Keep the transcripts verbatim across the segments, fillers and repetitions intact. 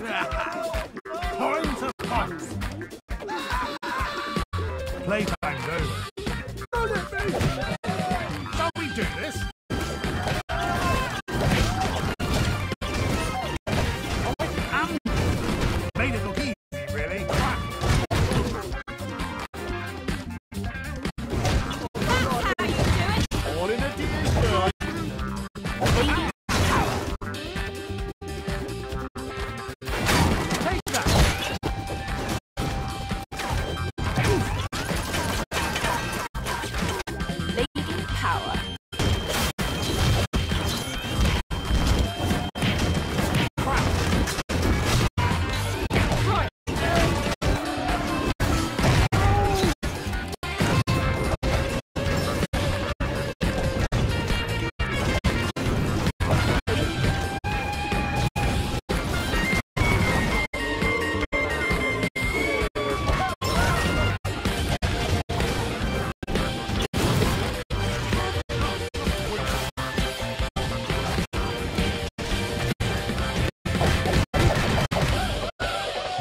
Time to fight. Playtime's over. Don't let me. Shall we do this? Oh, I am. Made it look easy, really. That's how you do it. All in a deal.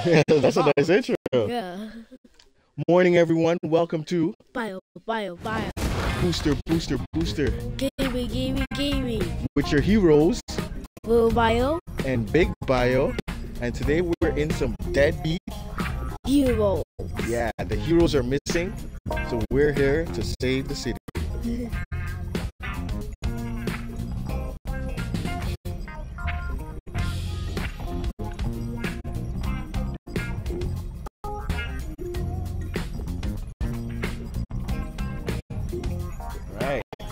Yeah, that's a nice intro. Yeah. Morning, everyone. Welcome to Bio, Bio, Bio. Booster, Booster, Booster. Gamey, gamey, gamey. With your heroes, Little Bio and Big Bio. And today we're in some Deadbeat Heroes. Yeah, the heroes are missing, so we're here to save the city.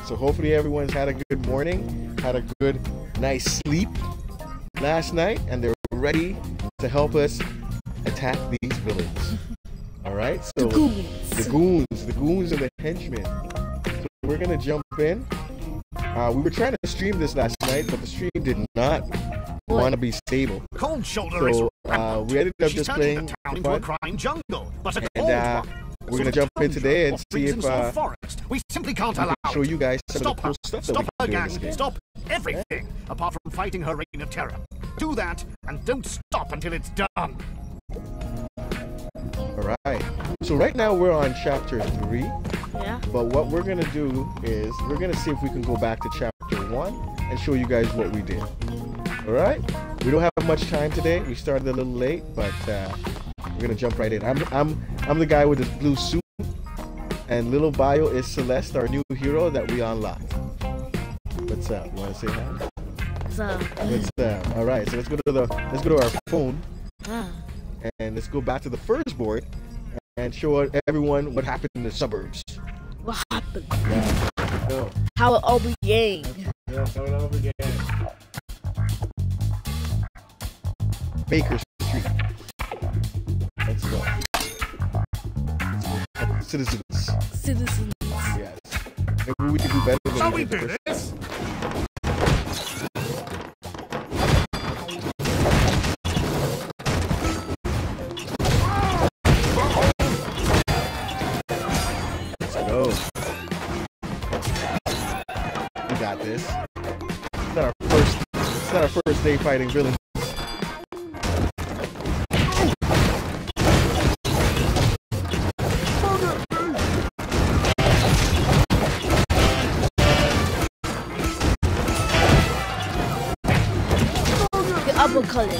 So hopefully everyone's had a good morning, had a good night's sleep last night, and they're ready to help us attack these villains. All right? So the goons. The goons. The goons and the henchmen. So we're going to jump in. Uh, we were trying to stream this last night, but the stream did not want to be stable. Cold Shoulder so, uh, is we ended up She's just playing the town into a crime jungle, but a cold and, uh, We're so gonna jump in today and see if uh, we simply can't allow show you guys some stop of the cool her, stuff stop that we can her do gang, stop everything yeah. apart from fighting her reign of terror. Do that and don't stop until it's done. All right. So right now we're on chapter three. Yeah. But what we're gonna do is we're gonna see if we can go back to chapter one and show you guys what we did. All right. We don't have much time today. We started a little late, but. Uh, We're gonna jump right in. I'm I'm I'm the guy with the blue suit, and Little Bio is Celeste, our new hero that we unlocked. What's up? Wanna say hi? What's up? What's up? All right, so let's go to the let's go to our phone, ah. and let's go back to the first board and show everyone what happened in the suburbs. What happened? Yeah. No. How it all began. Yeah, how it all began. Baker Street. Let's go. Citizens. Citizens. Yes. Maybe we can do better than Shall we do this? Let's go. We got this. It's not our first, it's not our first day fighting villains. Uppercut. Oh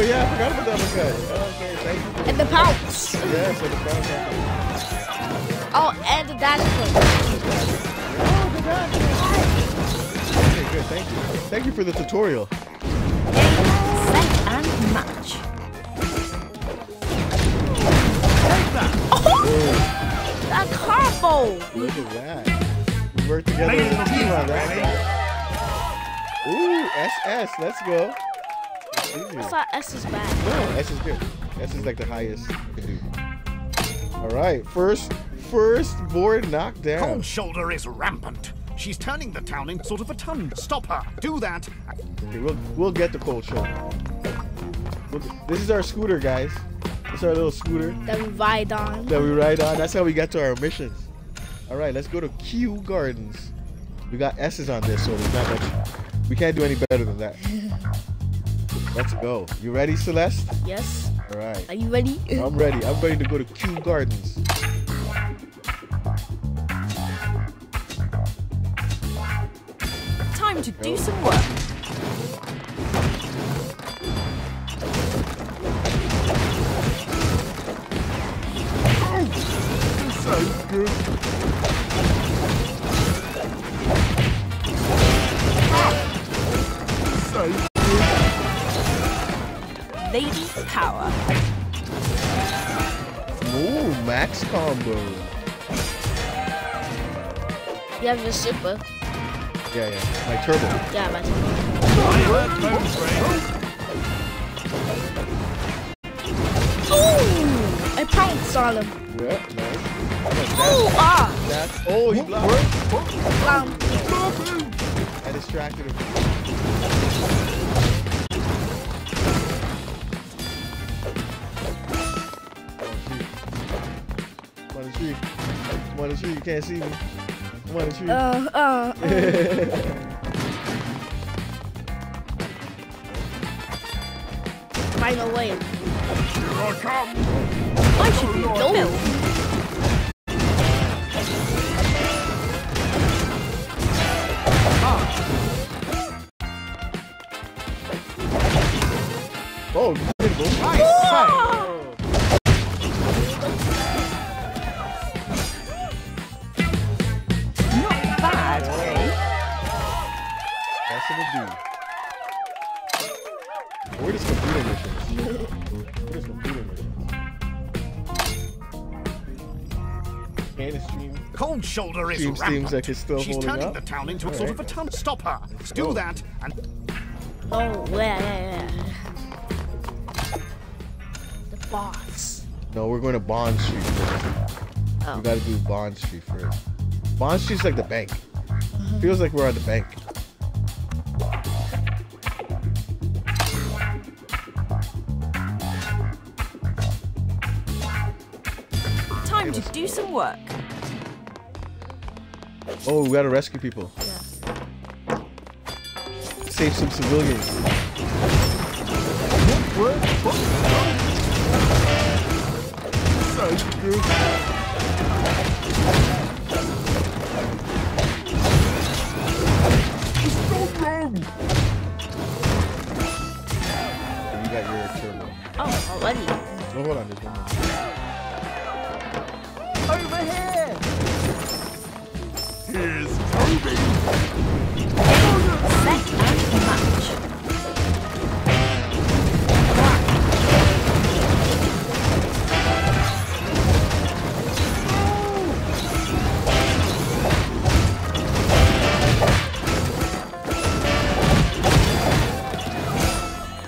yeah, I forgot about the uppercut. Oh, okay, thank you. And the pounce. Yeah, so the pounce. Oh, and the dash punch. Oh, the dash punch. Okay, good, thank you. Thank you for the tutorial. Set and match. Take that. Oh, that combo. Look at that. We worked together as a team on that. Ooh, S S, let's go. I thought S is bad. No, S is good. S is like the highest you can do. Alright, first first board knocked down. Cold Shoulder is rampant. She's turning the town into sort of a ton. Stop her. Do that. Okay, we'll we'll get the Cold Shoulder. We'll, this is our scooter, guys. It's our little scooter. That we ride on. That we ride on. That's how we get to our missions. Alright, let's go to Kew Gardens. We got S's on this, so there's not much. We can't do any better than that. Let's go. You ready, Celeste? Yes. All right. Are you ready? I'm ready. I'm ready to go to Kew Gardens. Time to do some work. Oh, so good. Lady power. Ooh, max combo. You have your super. Yeah, yeah. My turbo. Yeah, my turbo. Ooh! I pounced on him. Yeah, nice. Ooh, ah! That's, oh, he blocked. Wow. I distracted him. Tree. I'm on the tree, you can't see me. I'm on the tree. Uh, uh, uh. Final wave. Here I come. I should be no. Oh, beautiful. Nice. Nice. Cold Shoulder is seems, rampant. Seems like it's still She's turning up. the town into a right. sort of a town. Stop her. Let's do oh. that and... Oh, yeah, yeah, yeah. The boss. No, we're going to Bond Street first. Oh. We gotta do Bond Street first. Bond Street's like the bank. Mm-hmm. Feels like we're at the bank. Time to do some work. Oh, we gotta rescue people. Yeah. Save some civilians. You got your turbo. Oh, already. Oh, hold on, there's one more. Over here! Here's Toby! That ain't much.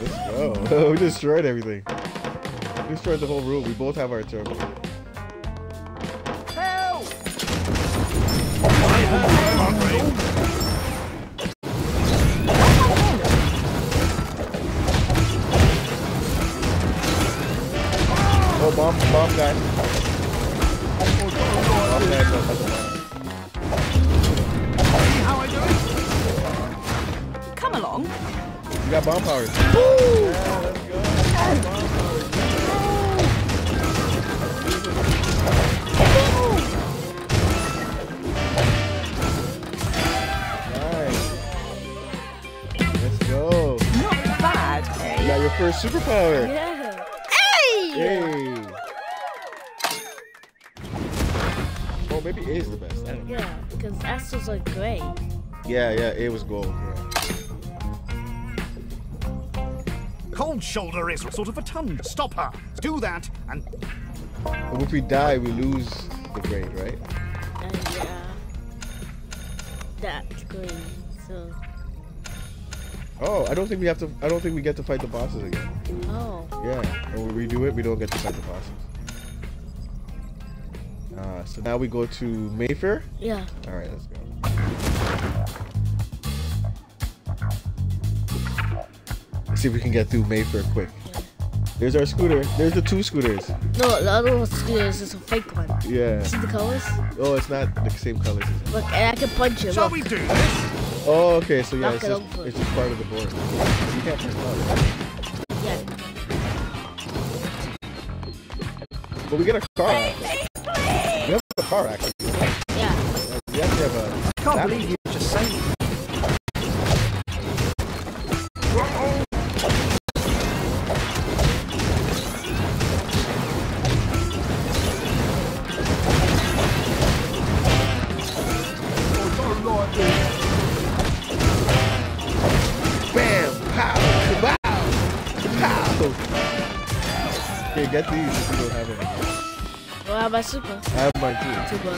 Let's go. We destroyed everything. We destroyed the whole room. We both have our turbo. Oh, bomb, bomb guy. How I doing? Come along. You got bomb powers. Woo! Yeah, let's go. Bomb powers. First superpower. Yeah. Hey! Yay! Oh, maybe A is the best. I don't know. Yeah, because S was like great. Yeah, yeah, A was gold. Yeah. Cold Shoulder is sort of a ton. Stop her. Do that and. But if we die, we lose the grade, right? Uh, yeah. That's great. So. Oh, I don't think we have to. I don't think we get to fight the bosses again. Oh. Yeah. And when we redo it, we don't get to fight the bosses. Uh, so now we go to Mayfair. Yeah. All right, let's go. Let's see if we can get through Mayfair quick. Yeah. There's our scooter. There's the two scooters. No, the other scooter is just a fake one. Yeah. See the colors? Oh, it's not the same colors. As Look, and I can punch it. Shall Look. we do this? Oh, okay, so yeah, it's just, it's just part of the board. You can't turn it off. But we get a car accident. We have a car accident. Yeah. We actually have a... I can't believe you just saved me. Get these if you don't have any. Well, I have my super. I have my super.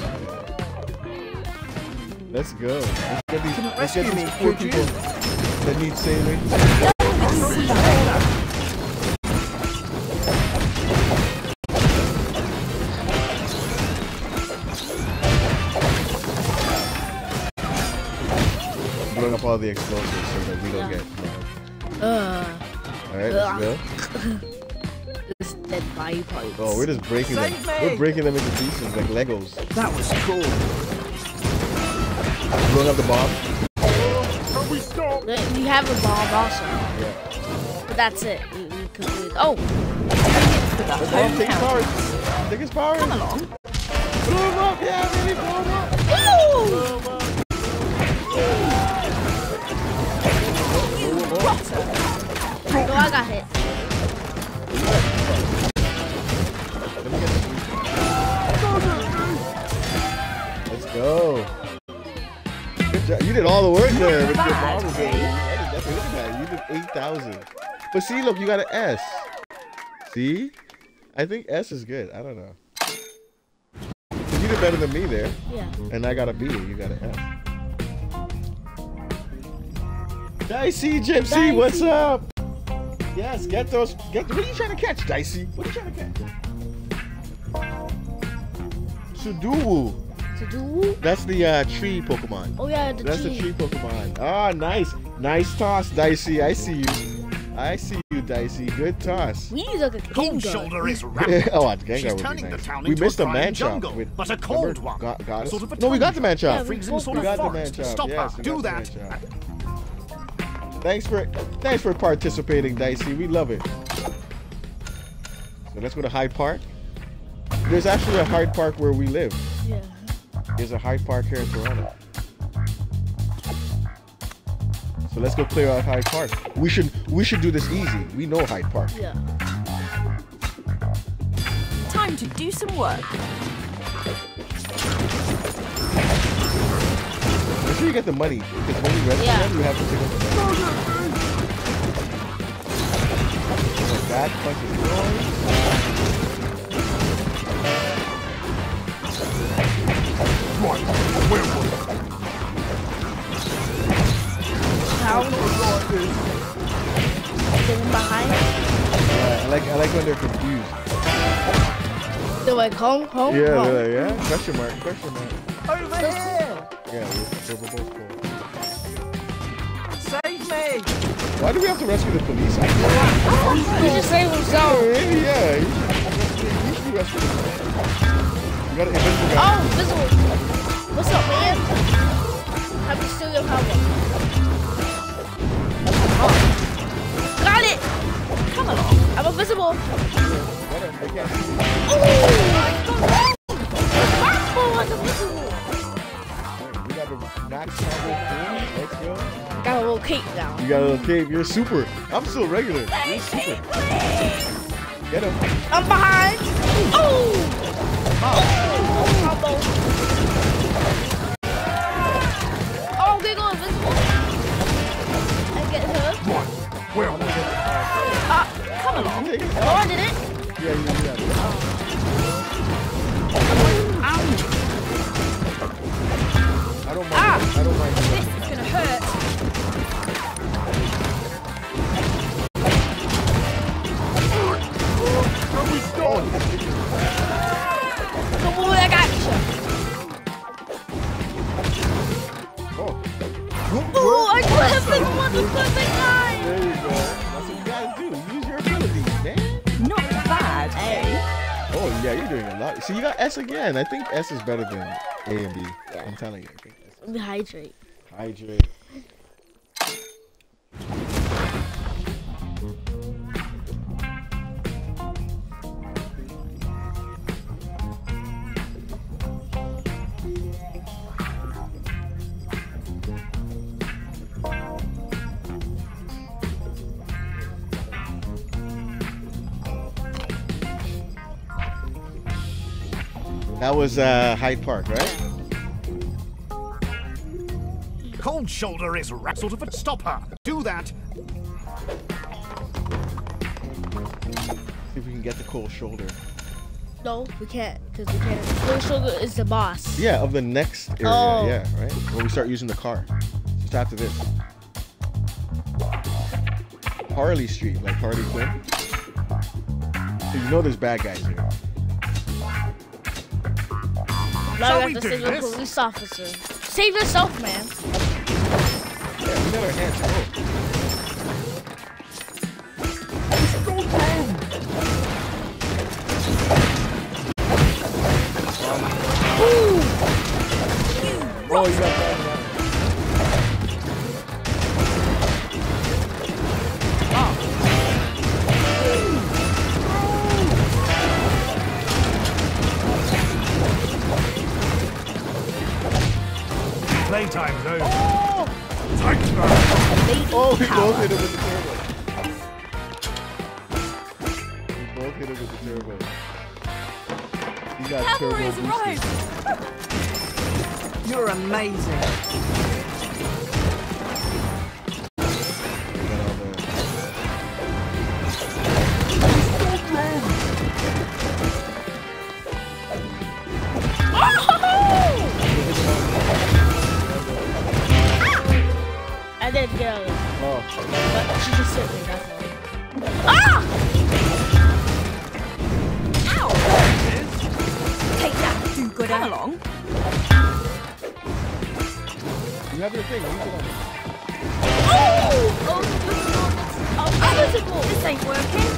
Let's go. Let's get these, let's get these poor people that need saving. Blowing up all the explosives so that we don't yeah. get. Uh, Alright, let's go. Dead body parts. Oh, we're just breaking Save them. Me. We're breaking them into pieces like Legos. That was cool. Blowing up the bomb. Oh, we stop? You have a bomb also. Yeah. But that's it. You, you complete. Oh. The bomb takes parts. Take his powers. Come along. Blow him up, yeah, baby, blow him up. Woo! You rotter. Oh, I got hit. Let's go. Good job. You did all the work there with your mom. You did eight thousand. But see, look, you got an S. See? I think S is good. I don't know. You did better than me there. Yeah. And I got a B. You got an F. Dicey Gypsy, Dicey. What's up? Yes, get those. Get. What are you trying to catch, Dicey? What are you trying to catch? Sudowu. Sudowu? That's the uh, tree Pokemon. Oh yeah, the That's tree. That's the tree Pokemon. Ah, nice. Nice toss, Dicey. I see you. I see you, Dicey. Good toss. We need like a Cold Shoulder is rampant. Oh, I think I would be nice. We missed a Manchop. With, but a cold remember? one. Got, got sort of a no, we got the Manchop. Yeah, we, we got the Manchop. Stop yes, her. Do that. Thanks for, thanks for participating, Dicey. We love it. So let's go to Hyde Park. There's actually a Hyde Park where we live. Yeah. There's a Hyde Park here in Toronto. So let's go play out Hyde Park. We should we should do this easy. We know Hyde Park. Yeah. Time to do some work. Make sure you get the money, because when you rescue yeah. them, you have to pick up the money. Oh, that fucking noise. What? Where was it? How behind? Yeah, I like I like when they're confused. They're like home, home, yeah, home. Like, yeah, question mark, question mark. Over here! Yeah, we're, we're both cool. Save me! Why do we have to rescue the police? I oh, you just save himself. Yeah, yeah. You should be rescuing the police. You gotta invisible guy. Oh, invisible. What's up, man? How do you steal your power? Oh. Got it! Come along. I'm invisible. Oh! Basketball was invisible. We got a knock sample. Got a little cape now. You got a little cape. You're super. I'm still regular. You're super. Get him. I'm behind. Oh! Oh, oh, they go invisible. I get her. What? Where was it? Ah, come along. Oh, I did it. Yeah, you did it. Ow. I don't mind. Ah, I don't mind. This is gonna hurt. Are we stoned? Oh, I got you. Oh. Oh, I could have been one of the big guys. There you go. That's what you guys do. Use your ability, man. Not bad, eh? Oh, yeah, you're doing a lot. See, you got S again. I think S is better than A and B. Yeah. I'm telling you. I think S is Hydrate. Hydrate. That was uh, Hyde Park, right? Cold Shoulder is right sort of a stopper. Do that. See if we can get the Cold Shoulder. No, we can't, because we can't. Cold Shoulder is the boss. Yeah, of the next area. Oh. Yeah, right? When we start using the car. Just after this. Harley Street, like Harley Quinn. So you know there's bad guys here. Shall we do this? Police officer. Save yourself, man. Yeah, we got our hands full. Go down. Ooh. Oh, you got that. Playtime zone. Oh. Oh, we both hit him with the turbo. We both hit him with the turbo. You got turbo boosted. You're amazing. I didn't get out of it. Oh. But she just hit me, that's all. Ah! Ow! Take that, do good Come along. You have your thing, you can. Oh! Oh, this is all. This ain't working.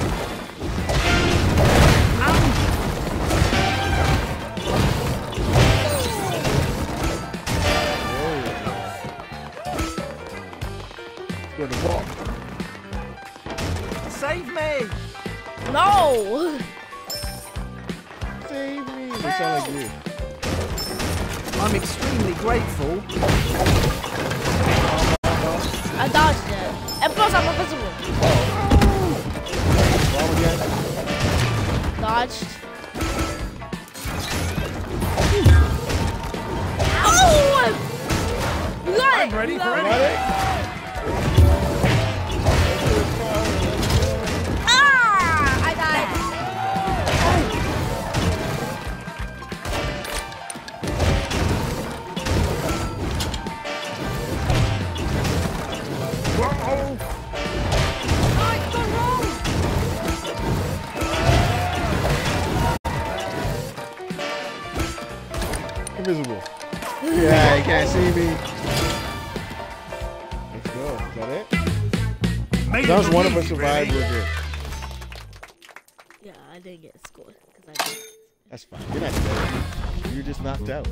Save me! No! Save me! You sound like you. I'm extremely grateful. I dodged it. And plus I'm invisible. Oh. Wrong again. Dodged. Oh! You got it! I'm ready for it! Invisible. Yeah, you can't see me. Let's go. Is that it? Maybe that was one of us survived with it. Yeah, I didn't get scored. I didn't. That's fine. You're not dead. You're just knocked out.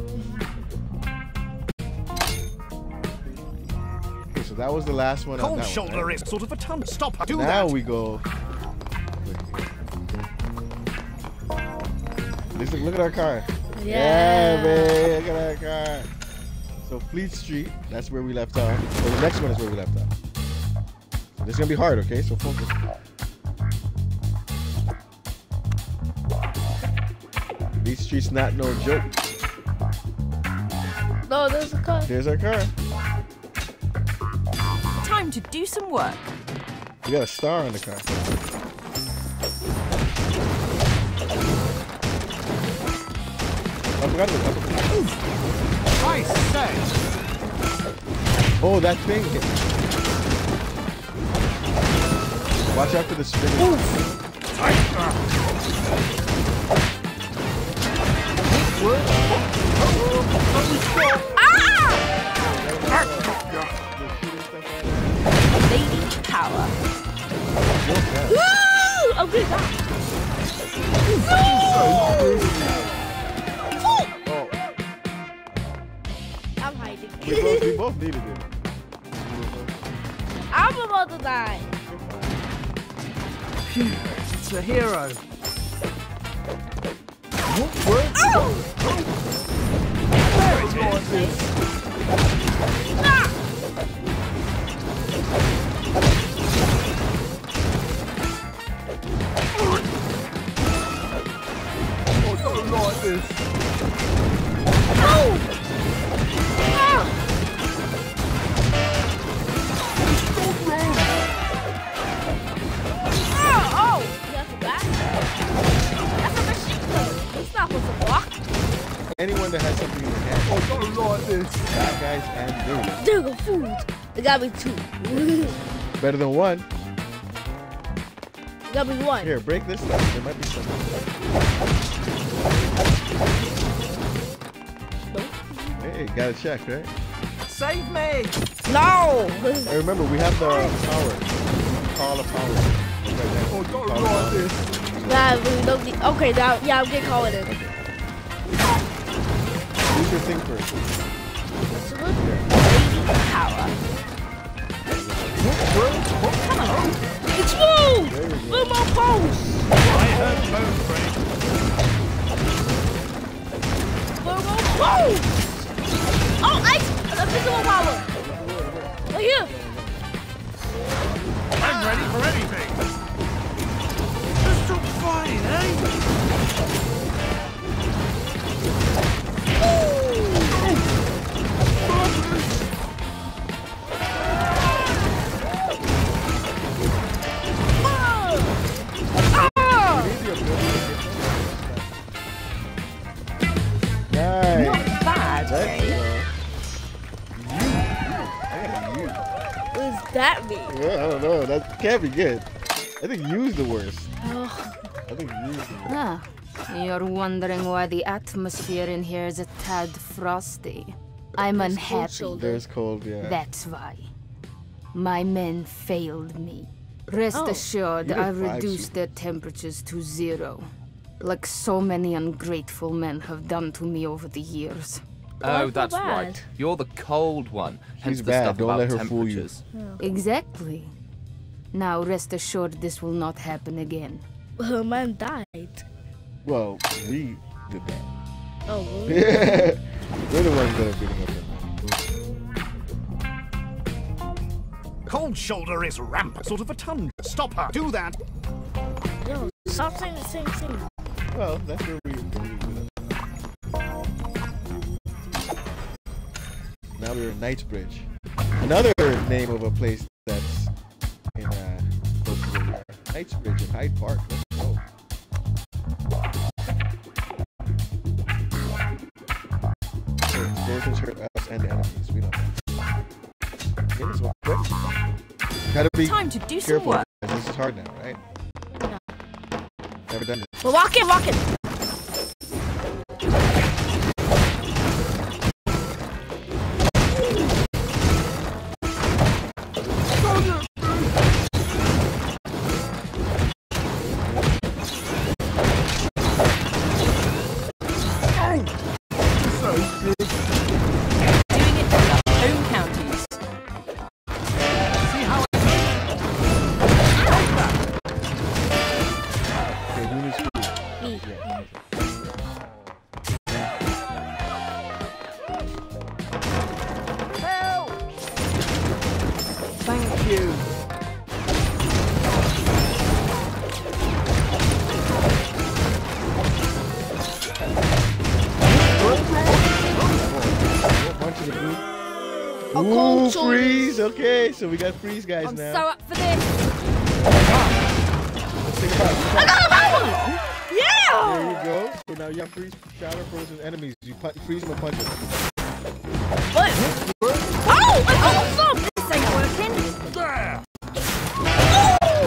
Okay, so that was the last one. Cold on that Shoulder one, right? Is sort of a ton stopper. Do now that. We go. Look, look at our car. Yeah, yeah man, look at that car. So Fleet Street, that's where we left off. So the next one is where we left off. So this is gonna be hard, okay? So focus. Fleet Street's not no joke. No, there's a car. There's our car. Time to do some work. We got a star on the car. I forgot to look up. I say. Oh, that thing hit. Watch out for the spinning. Ah! Lady power. Woo! Oh, good God. We both, we both needed it. I'm about to die. Phew, it's a hero. What? What? Oh! There it is. Ah! Oh, no, no. is this? Oh! Ah! Don't run! Ah! Oh! That's bad. That's a machine gun. That's not supposed to walk. Anyone that has something in their hand. Oh, don't lord this. Bad guys and dudes. Dude, food. It gotta be two. Better than one. It gotta be one. Here, break this up. There might be something. Nope. Hey, gotta check, right? Save me! No! Hey, remember, we have the power. Call of power. Right there. Oh, don't roll this. Nah, okay, now, yeah, I'm gonna call it in. Okay. Use your thing first. Power. Come on. It's move! Move my bones! I heard bone break. Move my bones! Oh, ice! A physical power! Right here! I'm ready for anything! Just so fine, eh? Oh! Oh. That mean? Yeah, I don't know. That can't be good. I think you's the worst. Oh. I think you's the worst. Ah, you're wondering why the atmosphere in here is a tad frosty. I'm There's unhappy. Cold There's cold, yeah. That's why. My men failed me. Rest oh, assured, I reduced their temperatures to zero. Like so many ungrateful men have done to me over the years. Oh, oh, that's bad. Right. You're the cold one. Hence She's the bad. Stuff Don't about let her temperatures. Fool you. Oh. Exactly. Now rest assured, this will not happen again. Well, man died. Well, we did that. Oh. Well, we did. We're the ones that are beating up. Cold Shoulder is rampant, sort of a tundra. Stop her. Do that. No, stop saying the same thing. Well, that's where we. Now we're in Knightsbridge. Another name of a place that's in uh, Knightsbridge in Hyde Park. Let's go. Explosions hurt us and enemies. We don't know. Gotta be time to do some work. This is hard now, right? No. Never done this. Well, walk in, walk in. Okay, so we got freeze guys I'm now. I'm so up for this. Ah, I got a bubble! Yeah! There you go. So now you have freeze, shadow, frozen enemies. You freeze them and punch them. What? Oh! I got a bubble! This ain't working. Yeah. Oh! Oh!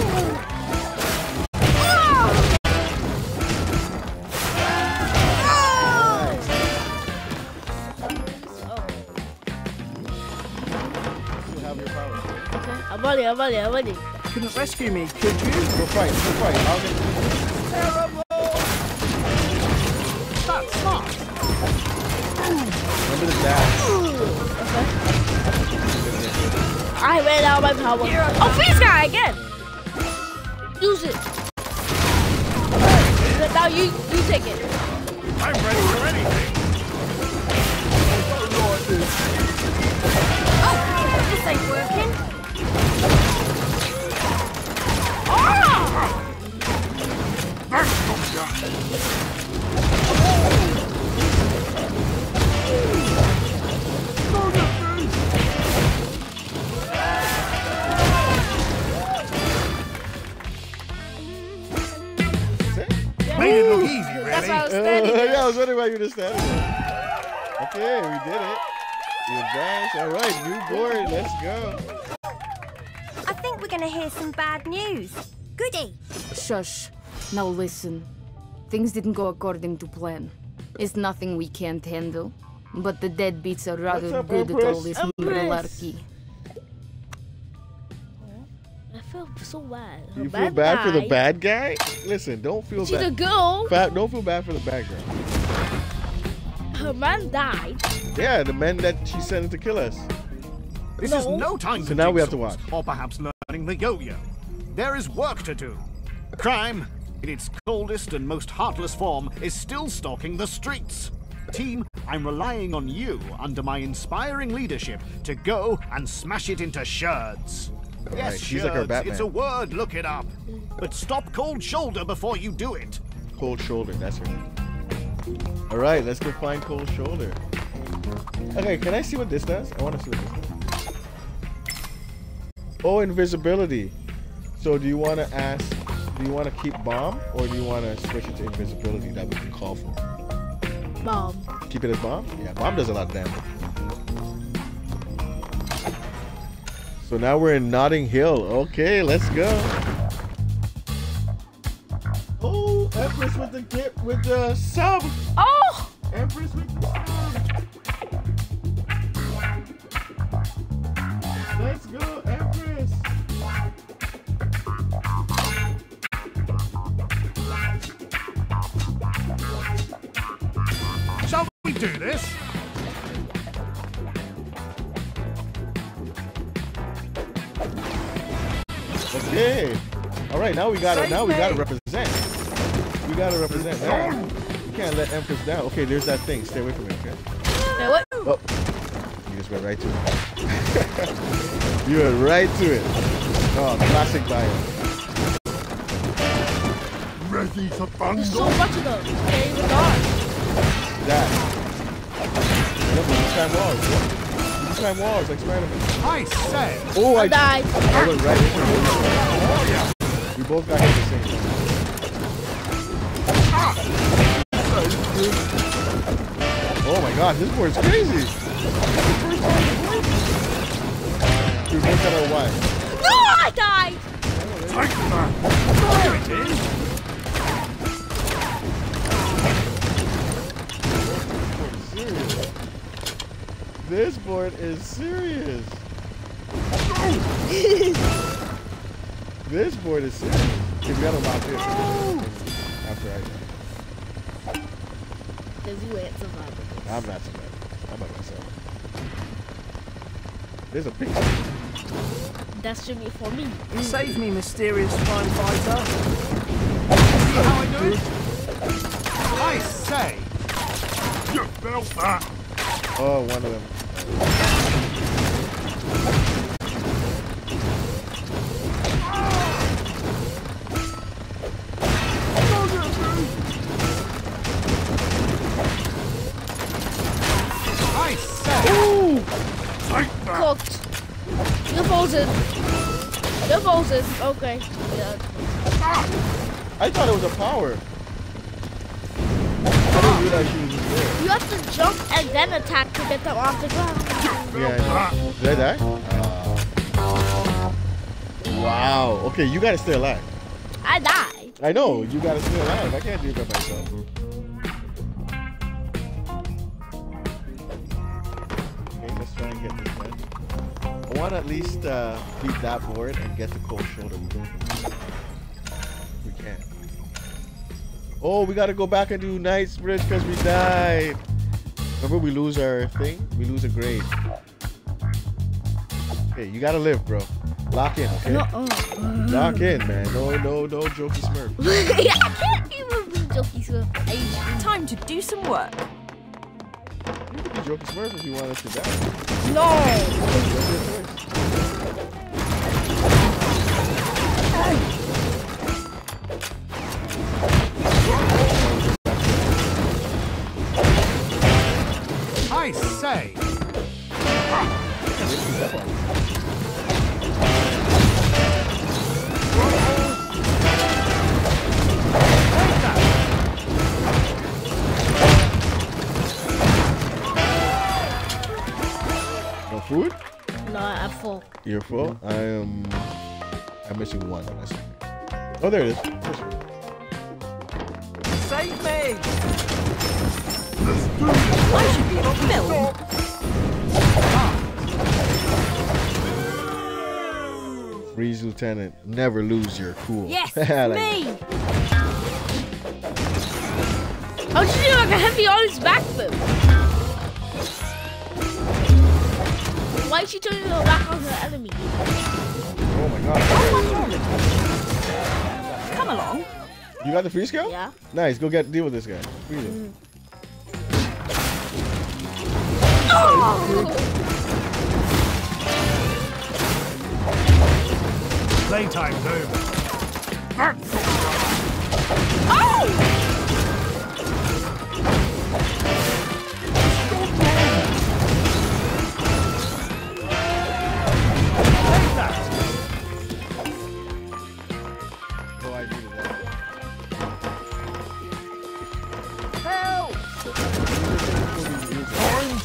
I'm ready, I'm ready, I'm ready. You couldn't rescue me, could you? You're right, you're right. I'll get you. Terrible! That's smart! Remember the dash. Okay. I ran out of my power. Oh, freeze guy again! Use it. Right. Now you, you take it. I'm ready for anything. Oh, Lord, oh, this ain't working. Ah! Oh, God. made it look easy, really. That's why I was standing there. Yeah, I was wondering why you were standing there. Okay, we did it. We advanced. All right, new board. Let's go. I think we're going to hear some bad news. Goody. Shush. Now listen. Things didn't go according to plan. It's nothing we can't handle. But the deadbeats are rather up, good Empress? At all this malarkey. I feel so bad. Her you bad feel bad guy. For the bad guy? Listen, don't feel She's bad. She's a girl. Don't feel bad for the bad girl. Her man died. Yeah, the man that she sent to kill us. This no. is no time. So now we have to watch. Or perhaps learning the yo-yo. There is work to do. Crime, in its coldest and most heartless form, is still stalking the streets. Team, I'm relying on you, under my inspiring leadership, to go and smash it into sherds. All yes, right. She's sherds, like it's a word, look it up. But stop Cold Shoulder before you do it. Cold Shoulder, that's her name. All right, let's go find Cold Shoulder. Okay, can I see what this does? I want to see what this does. Oh, invisibility. So do you want to ask, do you want to keep bomb, or do you want to switch it to invisibility that we can call for? Bomb. Keep it as bomb? Yeah, bomb does a lot of damage. So now we're in Notting Hill. Okay, let's go. Oh, Empress with the dip with the sub. Oh! Empress with the sub. Let's go, Empress. Do this. Okay. All right. Now we got it. Now we got to represent. We got to represent. Now, we can't let Empress down. Okay. There's that thing. Stay away from it. Okay. No, what? Oh. You just went right to it. You went right to it. Oh, classic bio. Ready to bundle. There's so much of those. Stay with us. That. Look, we just climb walls. We just climb walls like Spider-Man. I said. Oh, I died. I went right into oh, yeah. We both got hit the same time. Ah. Oh my god, this board's crazy. We both got our wife. No, I died. Take that. There it is. This board is serious. This board is serious. If we gotta lock this after I die. Because you ain't surviving this. I'm not surviving. I'm by myself. There's a picture. That should be for me. Mm. Save me, mysterious crime fighter. See how I do it? I say. You built that. Oh, one of them. I said. Ooh. Cooked. The bolted. The bolted. Okay. Yeah. I thought it was a power. I didn't realize she was just there. You have to jump and then attack to get them off the ground. Yeah. Did I die? Uh, wow. Okay, you gotta stay alive. I died. I know. You gotta stay alive. I can't do that myself. Okay, let's try and get this done. I want to at least uh, beat that board and get the Cold Shoulder. We can't. Oh, we gotta go back and do Knightsbridge because we died. Remember, we lose our thing? We lose a grade. Hey, you gotta live, bro. Lock in, okay? No, oh, oh. Lock in, man. No, no, no jokey smirk. Yeah, I can't even be jokey smirk. Time to do some work. You could be jokey smirk if you want us to die. No! That's your choice. Hey. I say. Ah. Year four. I am. I'm missing one. Oh, there it is. Save me! I should be on film. Freeze, Lieutenant. Never lose your cool. Yes, like me. How did you do like a heavy arms back move? Why is she turning her back on her enemy? Oh my god. Oh my god. Come along. You got the freeze kill? Yeah. Nice. Go get deal with this guy. Freeze him. Mm. Oh! Playtime's over. Oh!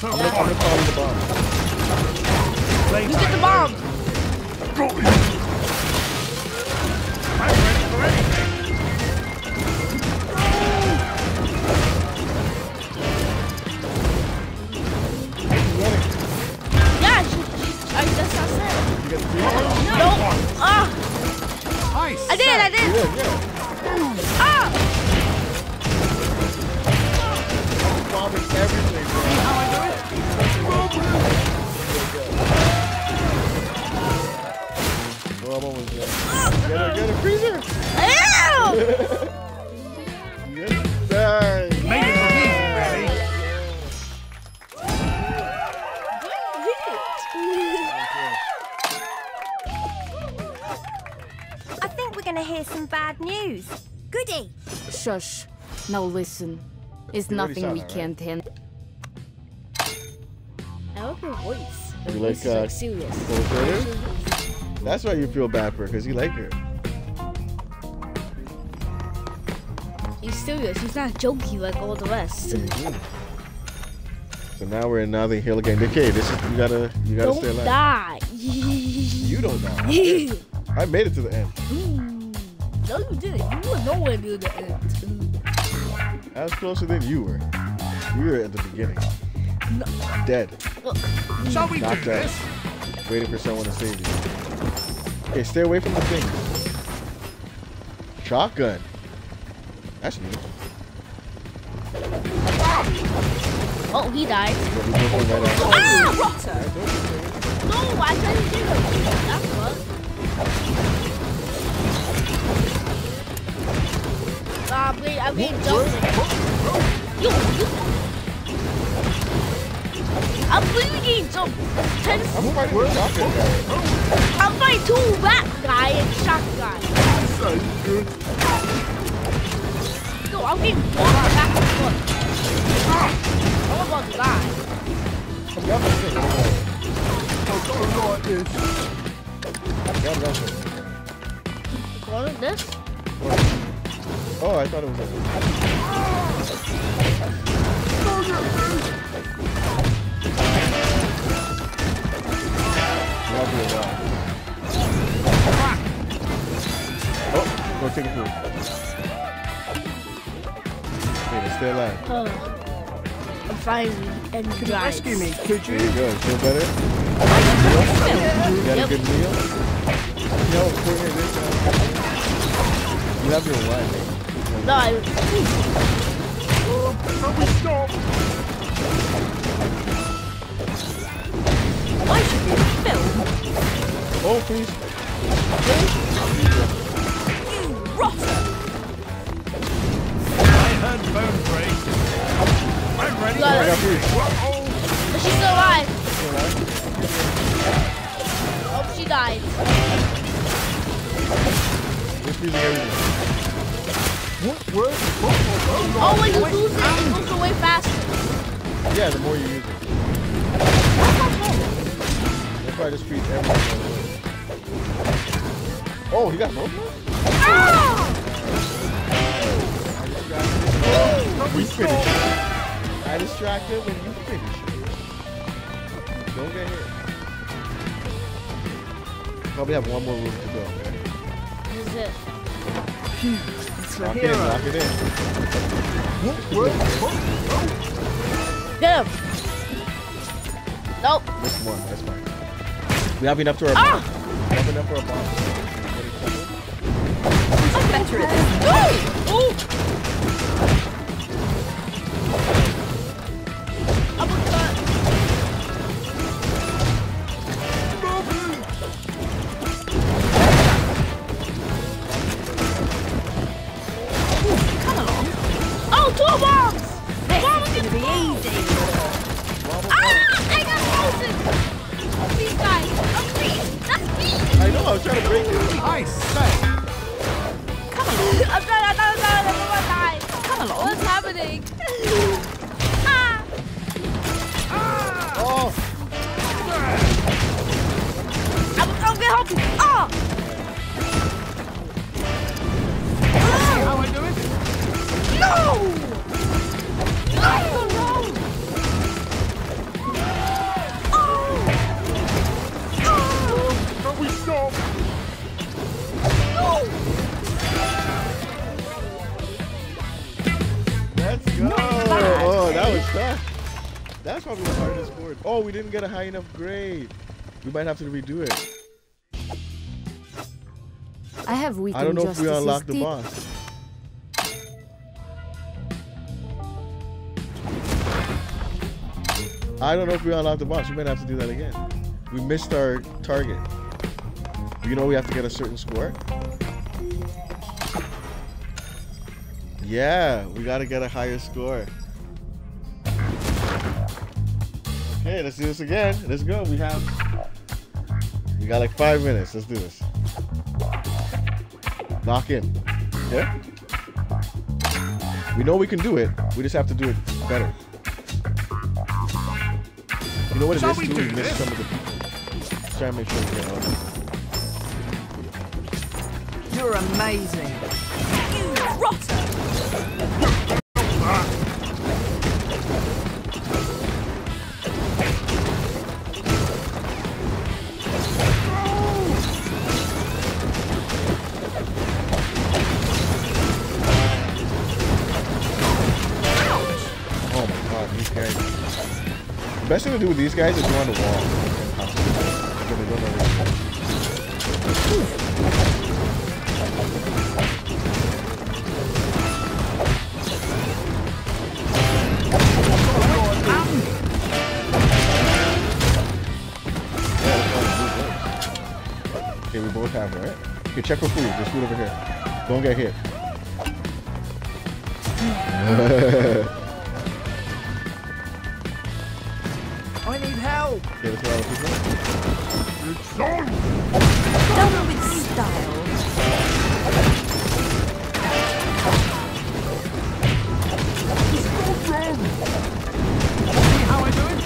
I'm gonna, I'm gonna call the bomb. You get the bomb! Go! I'm ready for anything! Yeah, she, she, I just saw it. You got the bomb? No! no. Ah! Nice! I did, I did! Yeah, yeah. Ah! I'm bombing everything, bro. Oh, my God. Well, I'm almost dead. Get her, get her, freezer! Ew! Yes, sir! You made it for me, Granny! I think we're gonna hear some bad news. Goody! Shush. Now listen. It's nothing we can't handle. I love her voice. Her you voice like, uh, like serious. That's why you feel bad for her, because you like her. He's serious. He's not jokey like all the rest. Mm-hmm. So now we're in Notting Hill again. Okay, this is you gotta you gotta don't stay alive. Die. You don't die. I made it to the end. Mm. No, you didn't. You were nowhere near the end. I was closer than you were. We were at the beginning. No. Dead. Shall we Knocked do this? Out. Waiting for someone to save you. Okay, stay away from the thing. Shotgun. That's neat. Oh, he died. Ah! Rotter! No, I couldn't do it. That was. Ah, I'm being, I'm being jumped. You, you. I'm bleeding some ten I'm fighting the shotgun guy. I'm fighting two rat guy and shotgun. That's so good. No, I'm getting blocked back and forth. I'm about to die. I'm got my thing. Oh, no, no, it is. I got nothing. What is this? What? Oh, I thought it was like this. Oh, no, no. Oh, go take a food. Wait, stay alive. Oh. I'm fine. And could you rescue me? Could you? There you go. Feel better? Yeah. You got a good meal? No, put here this time. You have your wife. No, I. Oh, stop. Why should we film? Oh, please. You rotter! I heard bone break. I'm ready for it. But she's still alive. Oh, she died. Oh, when you lose it, it goes away faster. Yeah, the more you use it. I just treat everyone. Oh, he got both of us? We finish. I distract him and you finish. Don't get hit. probably have one more room to go. This is it. Phew. It's lock a hero. Lock it in. Whoop, whoop, whoop. Get him. Nope. Missed one. That's fine. We have enough to our bomb. We have enough for our bomb. I'm better at this. Ooh! Ooh! Uppercut. Two bombs! This is gonna be easy! Ah! I got frozen! Please guys, I'm free! That's me! I know, I was trying to break it. I smack! Come along! I'm trying, I'm trying, I'm trying, I'm trying, I'm trying! Come along! What's happening? Ah! Ah! Oh! I'm, I'm gonna help you! Ah! Ah! How I do it? No! That's probably the hardest board. Oh, we didn't get a high enough grade. We might have to redo it. I have weakened. I don't know if we unlocked the boss. I don't know if we unlocked the boss. We might have to do that again. We missed our target. You know we have to get a certain score. Yeah, we gotta get a higher score. Hey, let's do this again. Let's go. We have, we got like five minutes. Let's do this. Lock in. Yeah. We know we can do it. We just have to do it better. You know what it Shall is? We, too? we missed some of the people. Let's try and make sure we get on. You're amazing. You rotter. The best thing to do with these guys is go on the wall. Okay, we both have it, right? Okay, check for food. There's food over here. Don't get hit. I need help! Okay, let's go out with people. It's on! Double with style. He's all dead! See how I do it?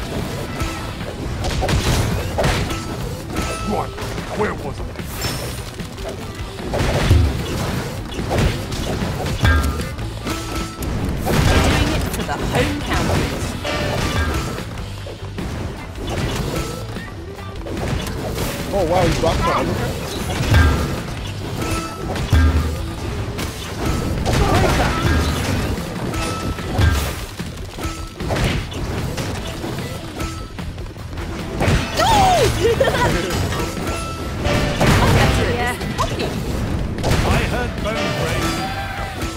Right, where was I? Doing it for the home counties. Oh wow, he's blocked out. I heard bone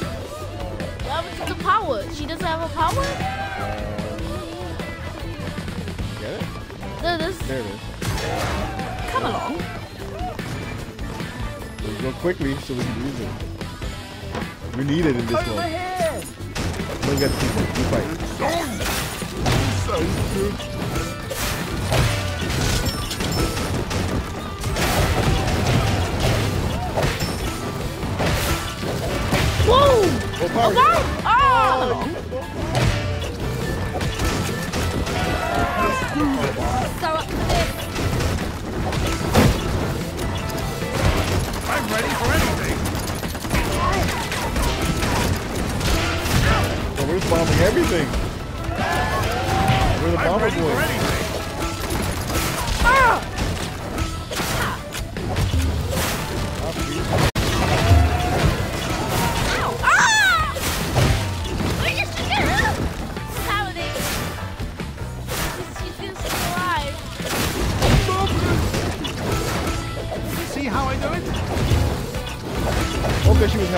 break. What happened to the power? She doesn't have a power? Get it? There it is. There it is. Come along. Let's go quickly so we can use it. We need it in this one. Look at people. We fight. So good. Whoa! Go power. Oh! So up to this. I'm ready for anything! So we're just bombing everything! We're the bomber boys! Ah!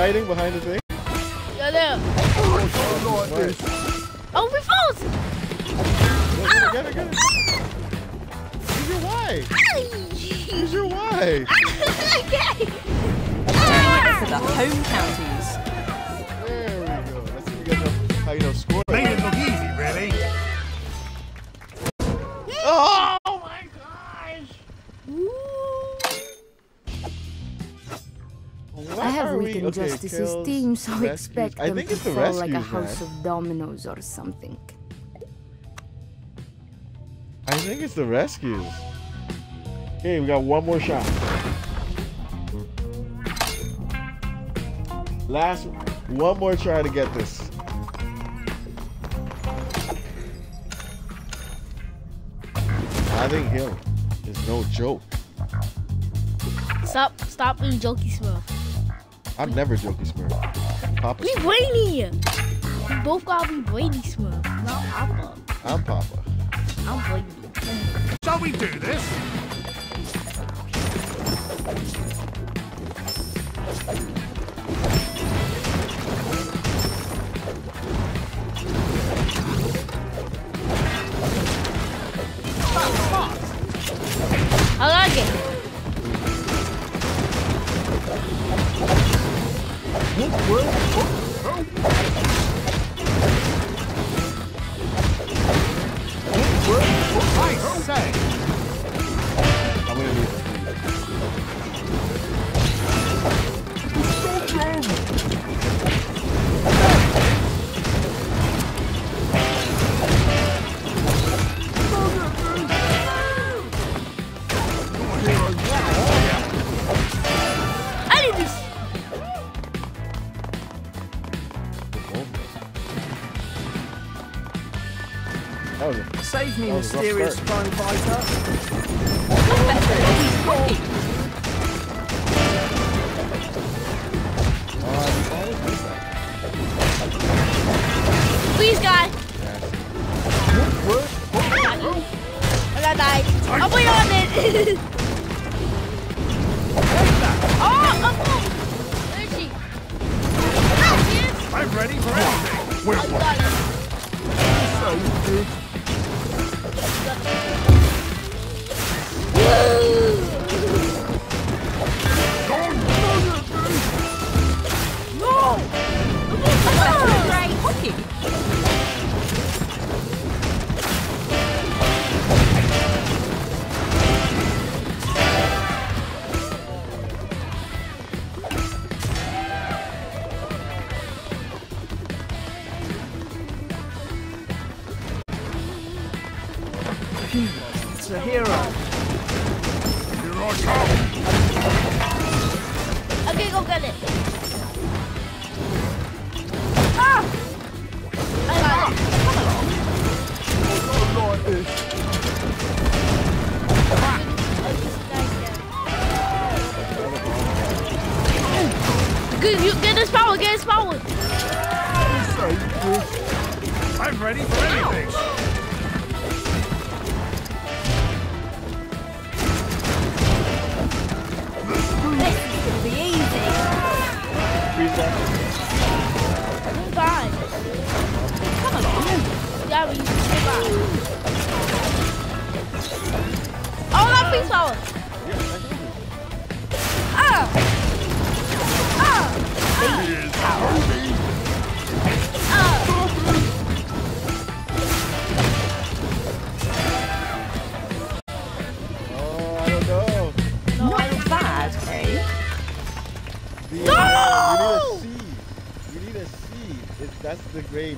hiding behind the thing? Yeah, there. Oh, oh, oh, oh, we froze! Oh, get it, get it. Use your Y! Use your Y! Okay! Ah. For the home counties. There we go. Let's see if we get the how you know score. Made it look easy, really. Oh! Where I have weakened okay, Justice's team, so rescues. expect them to fall rescues, like a house man. of dominoes or something. I think it's the rescues. Okay, we got one more shot. Last, one more try to get this. Notting Hill is no joke. Stop, stop being jokey, Smurf. I'm never jokey Smurf. Papa. Be brainy. We both gotta be brainy Smurf. Not Papa. I'm Papa. I'm brainy. Shall we do this? I like it. I say. I'm gonna do this. I did this. That was it. Save me, mysterious crime fighter. Please, guy. I got died. I'll put you on it. Oh, there she is. I'm ready for anything. We're one. So good.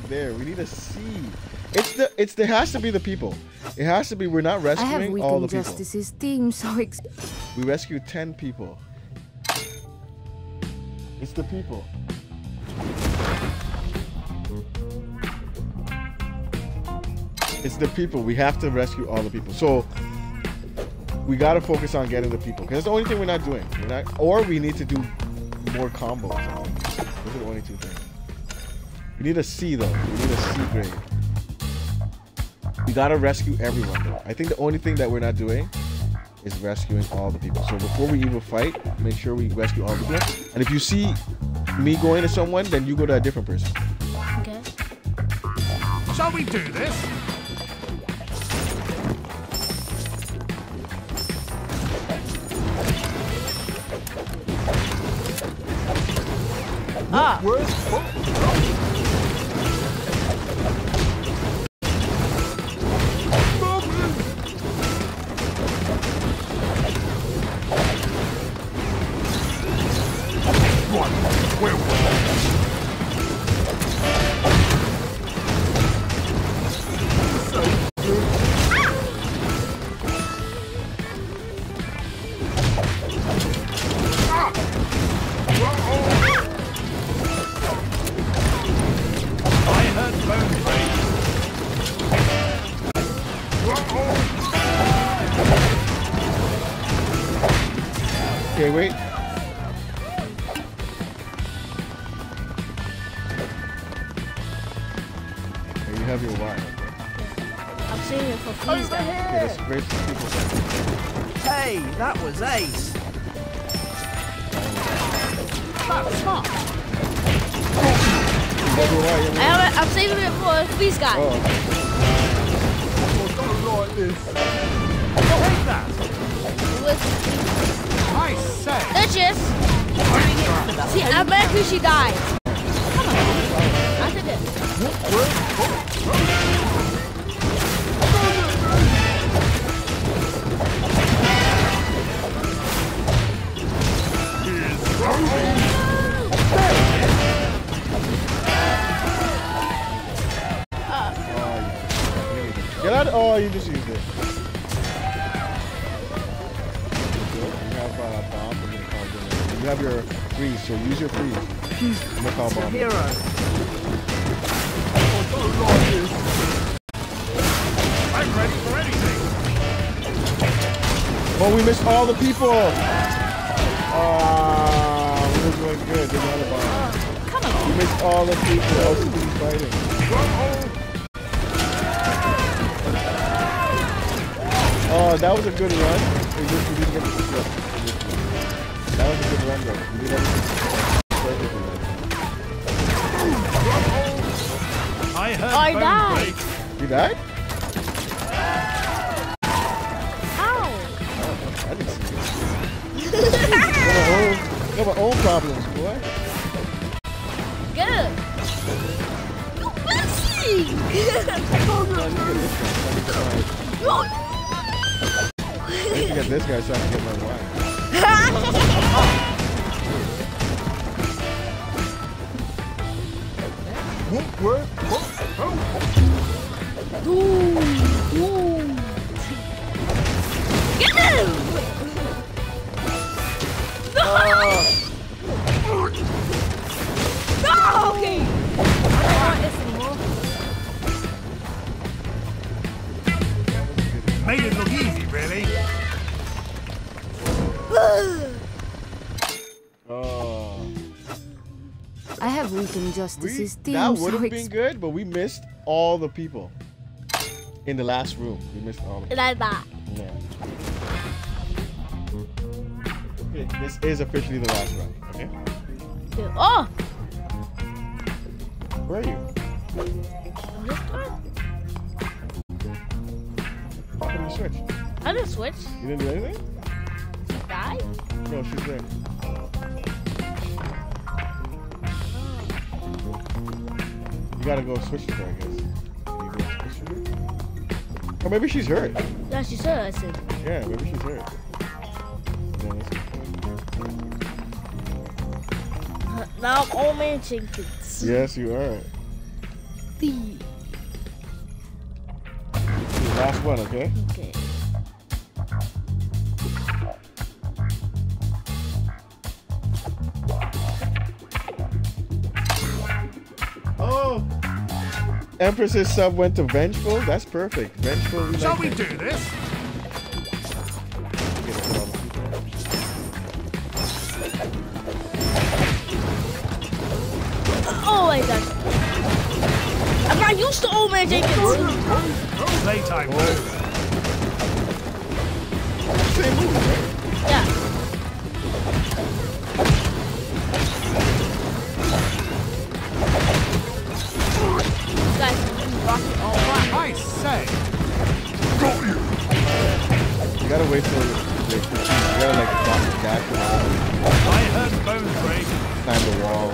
There, we need a C. It's the it's there has to be the people. It has to be. We're not rescuing all the people. I have weakened Justice's team, so ex we rescued ten people. It's the people. It's the people. We have to rescue all the people. So we gotta focus on getting the people. Cause that's the only thing we're not doing. We're not, or we need to do more combos. Those are the only two things. We need a C though. We need a C grade. We gotta rescue everyone though. I think the only thing that we're not doing is rescuing all the people. So before we even fight, make sure we rescue all the people. And if you see me going to someone, then you go to a different person. Okay. Shall we do this? Ah. Word, okay, wait. There you have your wire. I've seen you for free. Over here. Okay, great people. Hey, that was ace. That was smart. I I've seen it before. Please, guys. Oh. Oh, don't like this. I hate that. It was. I say. That's just. See, I bet you she died. Come on. I did it. Uh. Get out. Oh, you just used it. You have your freeze, so use your freeze. I'm gonna call bomb. Hero. I'm ready for anything. Oh, we missed all the people. Ah, uh, we were doing good. Didn't have a bomb. Come on. We missed all the people. Else to be fighting. Oh, that was a good run. We just, we didn't get the people. That was a good run though. You did everything. I heard I died. Break. You died? Ow! Oh, I didn't see you. You have our own problems, boy. Good. You messy! I need to get this guy so I can get my wife. Made it look easy, really. Oh. I have weakened Justice's we, team. That would have so been good, but we missed all the people in the last room. We missed all of them. Like that. Yeah. Okay, this is officially the last round. Okay. Oh. Where are you? How did you switch? I didn't switch. You didn't do anything? Die? No, she's there. You gotta go switch with her, I guess. You gotta switch with her? Or maybe she's hurt. Yeah, she's hurt, I said. Yeah, maybe she's hurt. Uh, now I'm all man chickens. Yes, you are. The last one, okay? Okay. Empress's sub went to Vengeful. That's perfect. Vengeful. We Shall like we that. do this? Oh my god! I'm not used to old man Jenkins. Playtime. Oh. Same move. Yeah. the way forward. You gotta like block the back and all. I heard bones break. Climb the wall.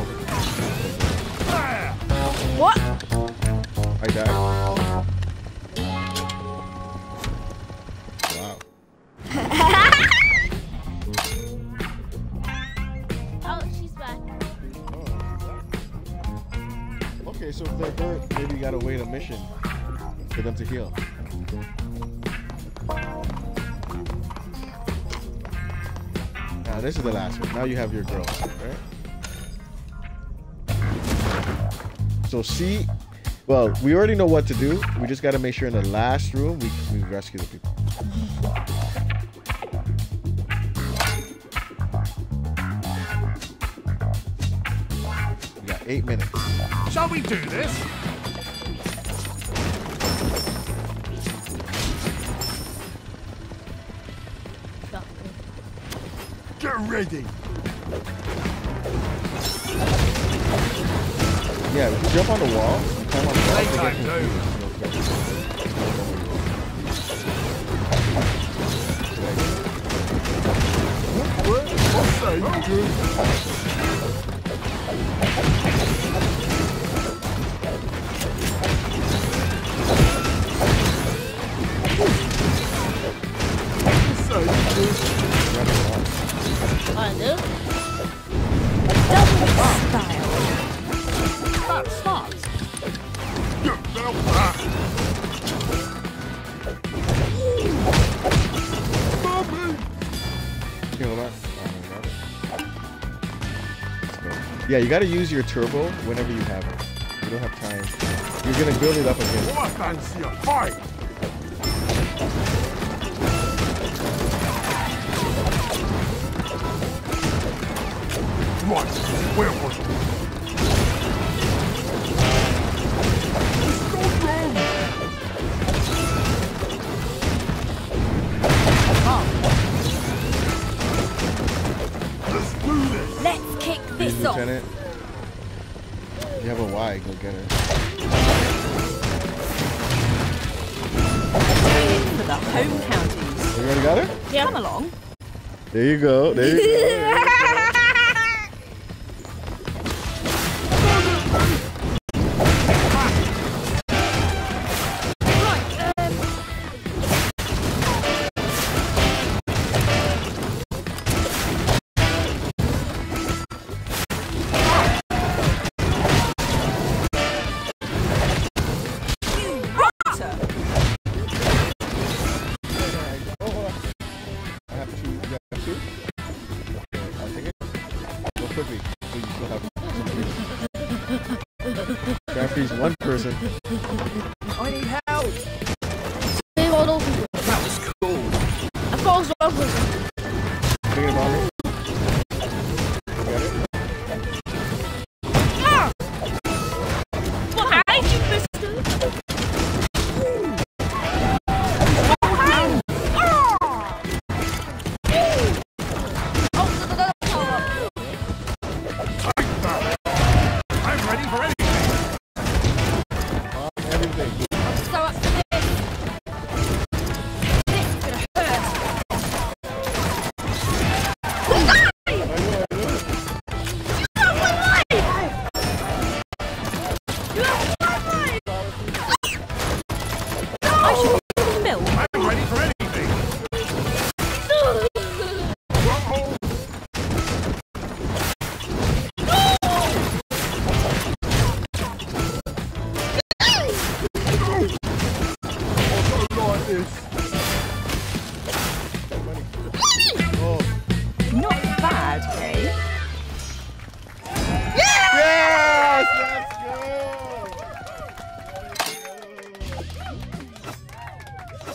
What? I died. Wow. Oh, she's back. Oh. Okay, so if they're hurt, maybe you gotta wait a mission for them to heal. Now this is the last one. Now you have your girl, right? So see, well, we already know what to do. We just got to make sure in the last room we, we rescue the people. We got eight minutes. Shall we do this? Get ready. Yeah, jump on the wall. Climb on the wall. Playtime, dude. So good. I do. Double style. That's smart. Get down back. Yeah, you gotta use your turbo whenever you have it. You don't have time. You're gonna build it up again. Oh, I can't see a fight. What? Where was it? It's so wrong! Oh. Let's do this! Let's kick this Lieutenant. off! Lieutenant, you have a Y, go get it. For the home counties. You already got it? Yeah, come along. There you go, there you go.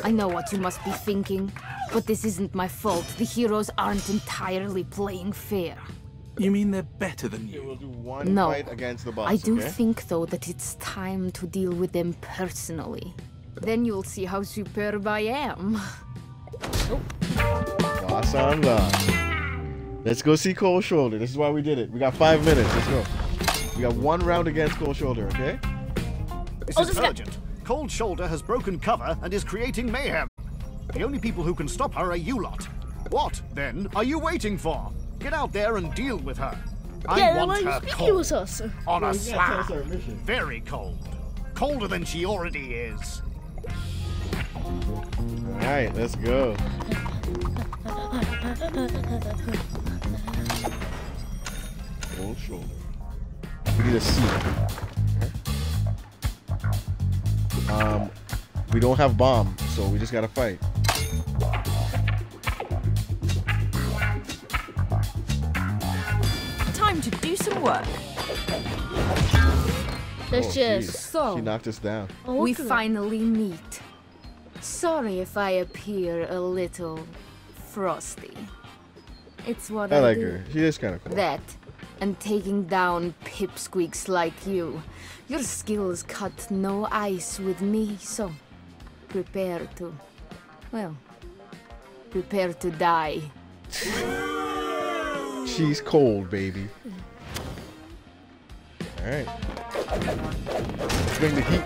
I know what you must be thinking, but this isn't my fault. The heroes aren't entirely playing fair. You mean they're better than you? Will do one no, fight against the boss, I do okay? think though that it's time to deal with them personally. Then you'll see how superb I am. Oh. Let's go see Cold Shoulder. This is why we did it. We got five minutes. Let's go. We got one round against Cold Shoulder. Okay. This oh, is urgent. Cold Shoulder has broken cover and is creating mayhem. The only people who can stop her are you lot. What, then, are you waiting for? Get out there and deal with her. I yeah, want her cold. Us. On well, a slab. Very cold. Colder than she already is. Alright, let's go. Cold shoulder. We need a seat. Um, we don't have bomb, so we just gotta fight. Time to do some work. Let's oh, just so she knocked us down. Oh, we finally meet. Sorry if I appear a little frosty. It's what I, I like do. Her. She is kind of cool. That and taking down pipsqueaks like you. Your skills cut no ice with me, so prepare to, well, prepare to die. She's cold, baby. All right. Let's bring the heat.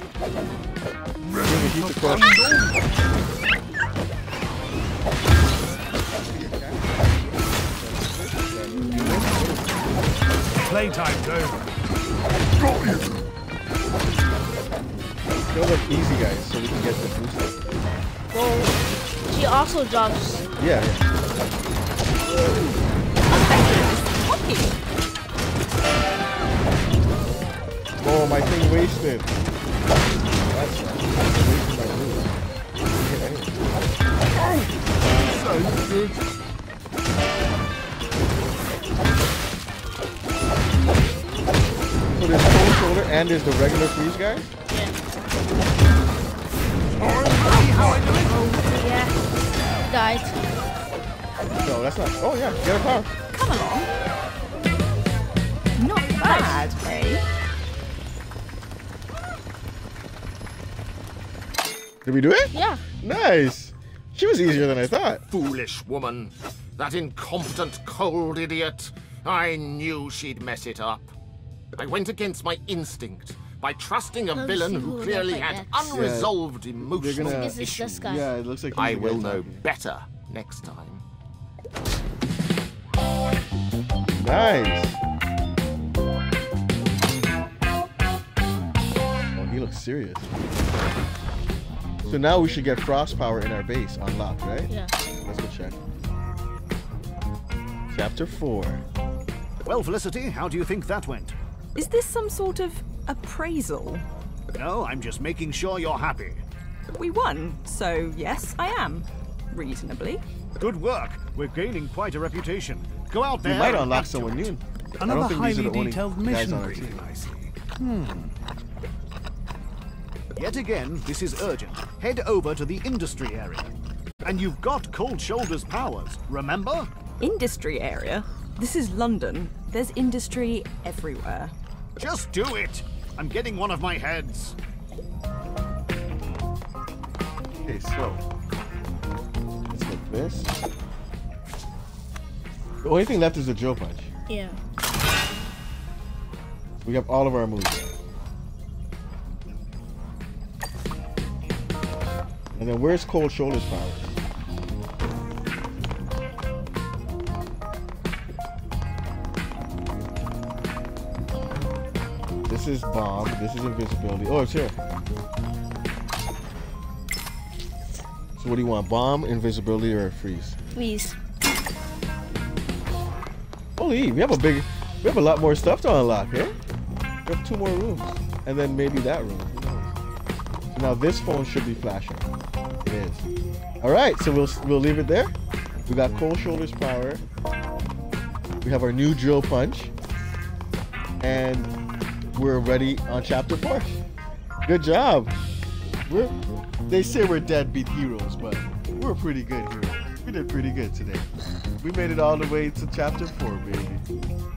Let's bring the heat to crush. Playtime's over. Got you. Go look easy, guys, so we can get the booster. Well, she also drops. Yeah. yeah. Oh, my thing wasted. That's right. Wasted my room. Okay. Oh, so good. So there's cold shoulder and there's the regular freeze guy? Yeah. Oh, yeah. Died. No, that's not. Oh, yeah. Get a power. Come along. Not bad, eh? Did we do it? Yeah. Nice. She was easier than I thought. Foolish woman. That incompetent, cold idiot. I knew she'd mess it up. I went against my instinct by trusting a villain who clearly had unresolved emotional issues. Yeah, it looks like I will know better next time. Nice. Oh, he looks serious. So now we should get frost power in our base unlocked, right? Yeah. Let's go check. Chapter four. Well, Felicity, how do you think that went? Is this some sort of appraisal? No, I'm just making sure you're happy. We won, so yes, I am. Reasonably. Good work. We're gaining quite a reputation. Go out there. You might unlock someone new. Another highly detailed missionary. Hmm. Yet again, this is urgent. Head over to the industry area. And you've got Cold Shoulder's powers, remember? Industry area? This is London. There's industry everywhere. Just do it! I'm getting one of my heads. Okay, so. Let's get this. The only thing left is the drill punch. Yeah. We have all of our moves. And then where's Cold Shoulder's power? This is bomb. This is invisibility. Oh, it's here. So what do you want? Bomb, invisibility, or freeze? Freeze. Holy, we have a big, we have a lot more stuff to unlock, eh? We have two more rooms, and then maybe that room. Who knows? So now this phone should be flashing. It is. All right, so we'll we'll leave it there. We got Cold Shoulder's power. We have our new drill punch, and we're ready on chapter four. Good job. We're they say we're deadbeat heroes, but we're pretty good heroes. We did pretty good today. We made it all the way to chapter four, baby.